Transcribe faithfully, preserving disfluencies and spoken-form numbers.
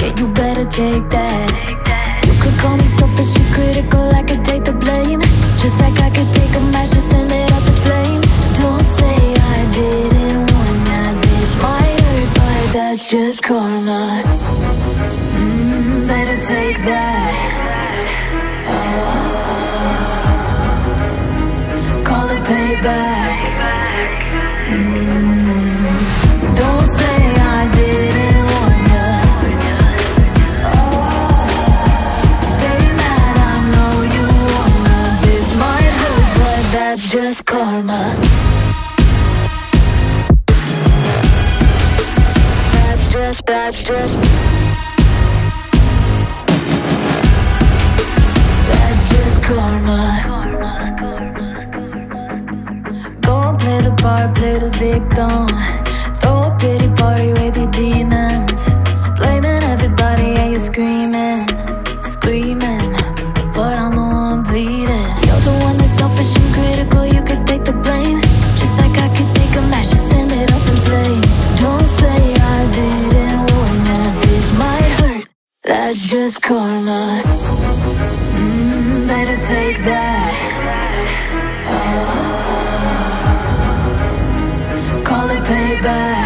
Yeah, you better take that. You could call me selfish and critical, I could take the blame. Just like I could take a match and send it up in flames. Don't say I didn't warn ya. This might hurt, but that's just karma. mm, Better take that. oh, oh. Call it payback. mm, Don't say I didn't. That's just karma. That's just, that's just. That's just karma. Karma, karma. Don't play the part, play the victim. Throw a pity party with your demons. Blaming everybody and you're screaming, screaming. But I'm the one bleeding. You're the one that's selfish and critical, you could take the blame. Just like I could take a match and send it up in flames. Don't say I didn't warn ya, this might hurt. That's just karma. mm, Better take that. oh, oh. Call it payback.